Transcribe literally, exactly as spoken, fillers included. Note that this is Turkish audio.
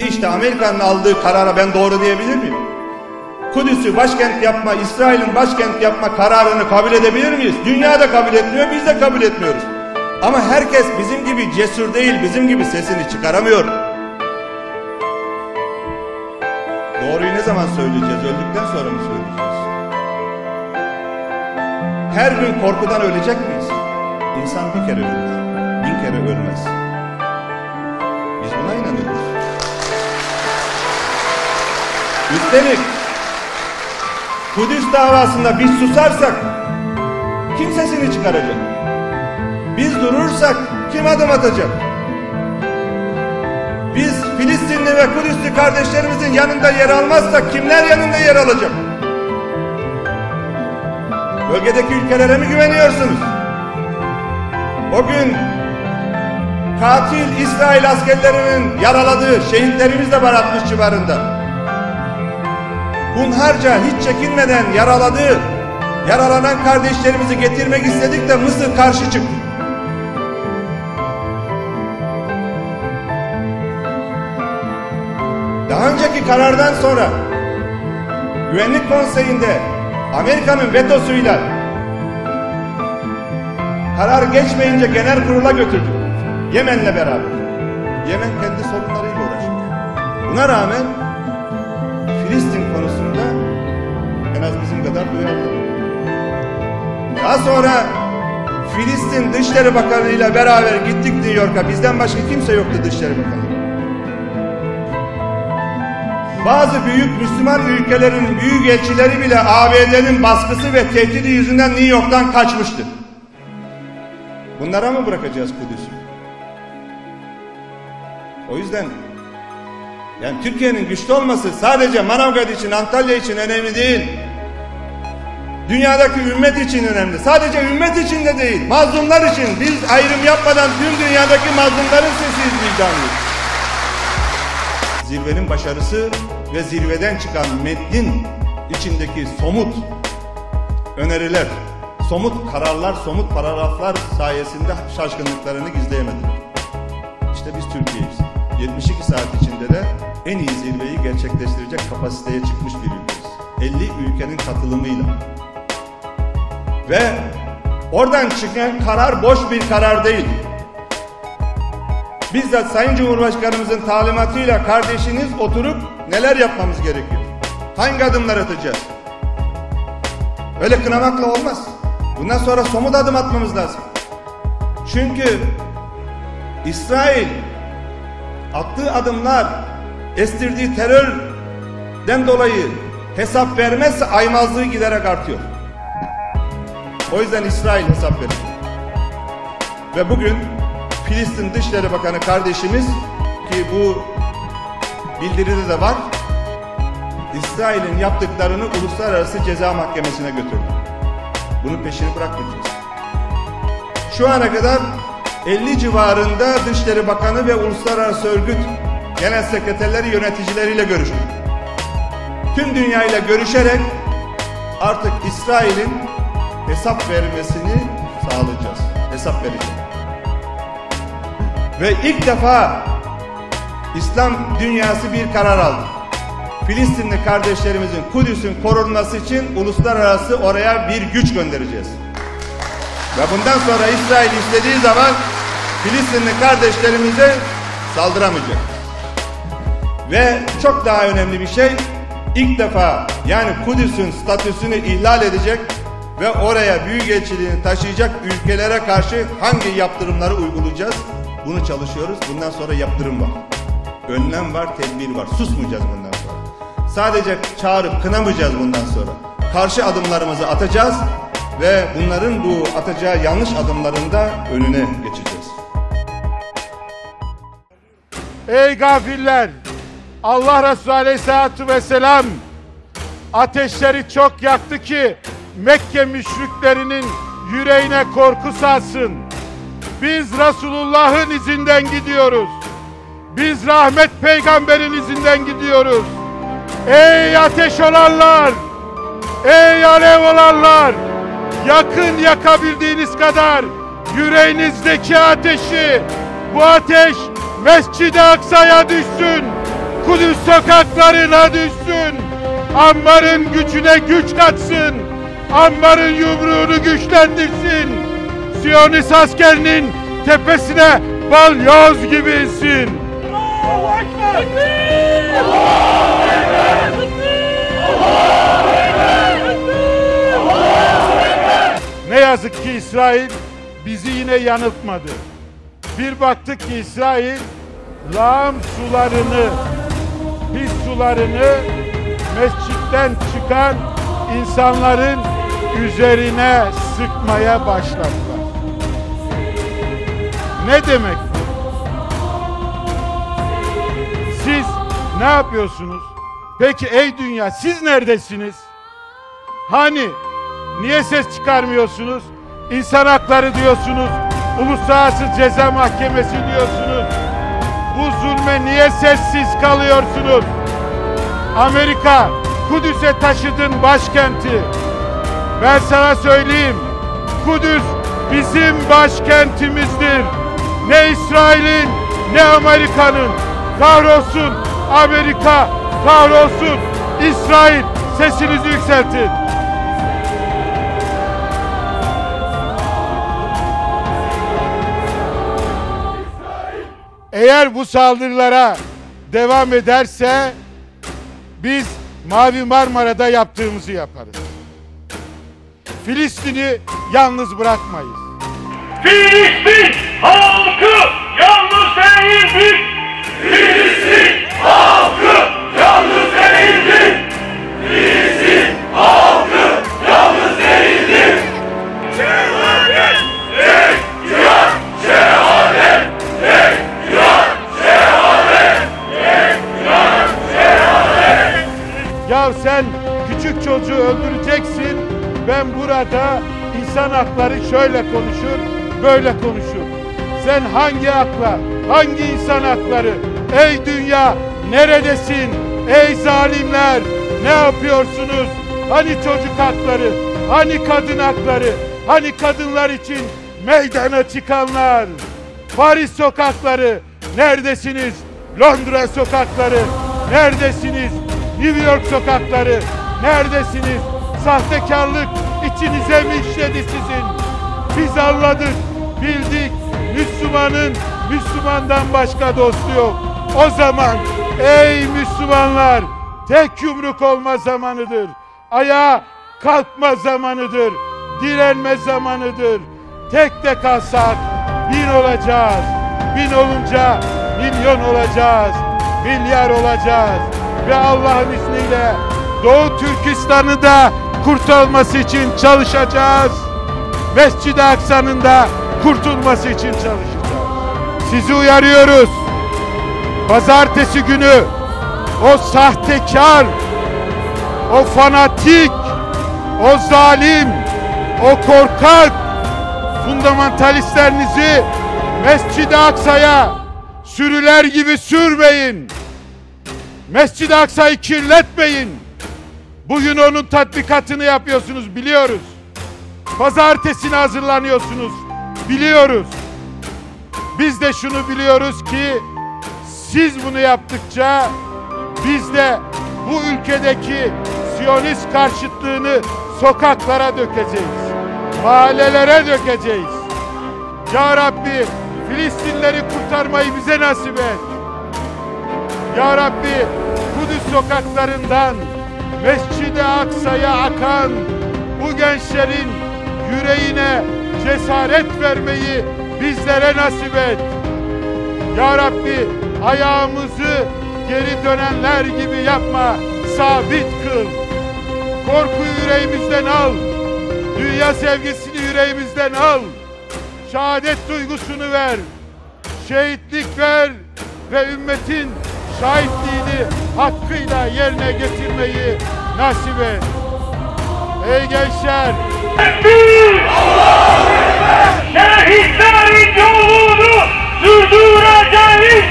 İşte Amerika'nın aldığı karara ben doğru diyebilir miyim? Kudüs'ü başkent yapma, İsrail'in başkent yapma kararını kabul edebilir miyiz? Dünyada kabul etmiyor, biz de kabul etmiyoruz. Ama herkes bizim gibi cesur değil, bizim gibi sesini çıkaramıyor. Doğruyu ne zaman söyleyeceğiz? Öldükten sonra mı söyleyeceğiz? Her gün korkudan ölecek miyiz? İnsan bir kere ölür, bin kere ölmez. Biz buna inanıyoruz. Üstelik Kudüs davasında biz susarsak kim sesini çıkaracak? Biz durursak kim adım atacak? Biz Filistinli ve Kudüs'lü kardeşlerimizin yanında yer almazsak kimler yanında yer alacak? Bölgedeki ülkelere mi güveniyorsunuz? O gün katil İsrail askerlerinin yaraladığı şehitlerimiz de var altmış civarında. Hunharca hiç çekinmeden yaraladığı, yaralanan kardeşlerimizi getirmek istedik de Mısır karşı çıktı. Daha önceki karardan sonra Güvenlik Konseyi'nde Amerika'nın vetosuyla karar geçmeyince genel kurula götürdük. Yemen'le beraber. Yemen kendi sorunlarıyla uğraşıyor. Buna rağmen Filistin konusunda en az bizim kadar duyarlı. Daha sonra Filistin Dışişleri Bakanı ile beraber gittik New York'a. Bizden başka kimse yoktu Dışişleri Bakanı. Bazı büyük Müslüman ülkelerin büyükelçileri bile A B D'nin baskısı ve tehdidi yüzünden New York'tan kaçmıştı. Bunlara mı bırakacağız Kudüs'ü? O yüzden yani Türkiye'nin güçlü olması sadece Manavgat için, Antalya için önemli değil. Dünyadaki ümmet için önemli. Sadece ümmet için de değil, mazlumlar için. Biz ayrım yapmadan tüm dünyadaki mazlumların sesiyiz, vicdanlıyız. Zirvenin başarısı ve zirveden çıkan metnin içindeki somut öneriler, somut kararlar, somut paragraflar sayesinde şaşkınlıklarını gizleyemediler. İşte biz Türkiye'yiz. yetmiş iki saat içinde de en iyi zirveyi gerçekleştirecek kapasiteye çıkmış bir ülkeyiz. elli ülkenin katılımıyla. Ve oradan çıkan karar boş bir karar değil. Bizzat Sayın Cumhurbaşkanımızın talimatıyla kardeşiniz oturup neler yapmamız gerekiyor? Hangi adımlar atacağız? Öyle kınamakla olmaz. Bundan sonra somut adım atmamız lazım. Çünkü İsrail attığı adımlar, estirdiği terörden dolayı hesap vermezse aymazlığı giderek artıyor. O yüzden İsrail hesap verir. Ve bugün Filistin Dışişleri Bakanı kardeşimiz, ki bu bildiride de var, İsrail'in yaptıklarını Uluslararası Ceza Mahkemesi'ne götürdü. Bunun peşini bırakmayacağız. Şu ana kadar elli civarında Dışişleri Bakanı ve Uluslararası Örgüt Genel Sekreterleri, yöneticileriyle görüştük. Tüm dünyayla görüşerek artık İsrail'in hesap vermesini sağlayacağız. Hesap vereceğiz. Ve ilk defa İslam dünyası bir karar aldı. Filistinli kardeşlerimizin Kudüs'ün korunması için uluslararası oraya bir güç göndereceğiz. Ve bundan sonra İsrail istediği zaman Filistinli kardeşlerimize saldıramayacak. Ve çok daha önemli bir şey, ilk defa yani Kudüs'ün statüsünü ihlal edecek ve oraya büyükelçiliğini taşıyacak ülkelere karşı hangi yaptırımları uygulayacağız? Bunu çalışıyoruz. Bundan sonra yaptırım var. Önlem var, tedbir var. Susmayacağız bundan sonra. Sadece çağırıp kınamayacağız bundan sonra. Karşı adımlarımızı atacağız ve bunların bu atacağı yanlış adımların da önüne geçeceğiz. Ey gafiller! Allah Resulü Aleyhisselatü Vesselam ateşleri çok yaktı ki Mekke müşriklerinin yüreğine korku salsın. Biz Resulullah'ın izinden gidiyoruz. Biz rahmet peygamberin izinden gidiyoruz. Ey ateş olanlar! Ey alev olanlar! Yakın yakabildiğiniz kadar yüreğinizdeki ateşi, bu ateş Mescid-i Aksa'ya düşsün. Kudüs sokaklarına düşsün. Ammar'ın gücüne güç katsın. Ammar'ın yumruğunu güçlendirsin. Siyonist askerinin tepesine balyoz gibi insin. Allahu Ekber! Allahu Ekber! Allahu Ekber! Allahu Ekber! Ne yazık ki İsrail bizi yine yanıltmadı. Bir baktık ki İsrail lağım sularını, pis sularını mescitten çıkan insanların üzerine sıkmaya başladılar. Ne demek bu? Siz ne yapıyorsunuz? Peki ey dünya, siz neredesiniz? Hani niye ses çıkarmıyorsunuz? İnsan hakları diyorsunuz, uluslararası ceza mahkemesi diyorsunuz. Bu zulme niye sessiz kalıyorsunuz? Amerika, Kudüs'e taşıdın başkenti. Ben sana söyleyeyim, Kudüs bizim başkentimizdir. Ne İsrail'in, ne Amerika'nın. Kahrolsun Amerika, kahrolsun İsrail. Sesinizi yükseltin. Eğer bu saldırılara devam ederse biz Mavi Marmara'da yaptığımızı yaparız. Filistin'i yalnız bırakmayız. Filistin halkı yalnız değildir. Filistin halkı yalnız değildir. Filistin halkı yalnız değildir. Şehadet tek cihat, şehadet tek cihat, şehadet tek cihat, şehadet. Ya sen küçük çocuğu öldüreceksin, ben burada insan hakları şöyle konuşur, böyle konuşur. Sen hangi hakla, hangi insan hakları? Ey dünya, neredesin? Ey zalimler, ne yapıyorsunuz? Hani çocuk hakları, hani kadın hakları, hani kadınlar için meydana çıkanlar? Paris sokakları, neredesiniz? Londra sokakları, neredesiniz? New York sokakları, neredesiniz? Sahtekarlık içinize mi işledi sizin? Biz anladık, bildik, Müslümanın Müslümandan başka dostu yok. O zaman ey Müslümanlar, tek yumruk olma zamanıdır. Ayağa kalkma zamanıdır. Direnme zamanıdır. Tek de kalsak bin olacağız. Bin olunca milyon olacağız. Milyar olacağız. Ve Allah'ın izniyle Doğu Türkistan'ı da kurtulması için çalışacağız. Mescid-i Aksa'nın da kurtulması için çalışacağız. Sizi uyarıyoruz. Pazartesi günü o sahtekar, o fanatik, o zalim, o korkak fundamentalistlerinizi Mescid-i Aksa'ya sürüler gibi sürmeyin. Mescid-i Aksa'yı kirletmeyin. Bugün onun tatbikatını yapıyorsunuz, biliyoruz. Pazartesine hazırlanıyorsunuz, biliyoruz. Biz de şunu biliyoruz ki siz bunu yaptıkça biz de bu ülkedeki Siyonist karşıtlığını sokaklara dökeceğiz. Mahallelere dökeceğiz. Ya Rabbi, Filistinleri kurtarmayı bize nasip et. Ya Rabbi, Kudüs sokaklarından Mescid-i Aksa'ya akan bu gençlerin yüreğine cesaret vermeyi bizlere nasip et. Ya Rabbi, ayağımızı geri dönenler gibi yapma, sabit kıl. Korkuyu yüreğimizden al. Dünya sevgisini yüreğimizden al. Şehadet duygusunu ver. Şehitlik ver ve ümmetin şahitliğini hakkıyla yerine getirmeyi nasip et. Ey gençler! Allahu Ekber! Şehitlerin yolunu sürdüreceğiz!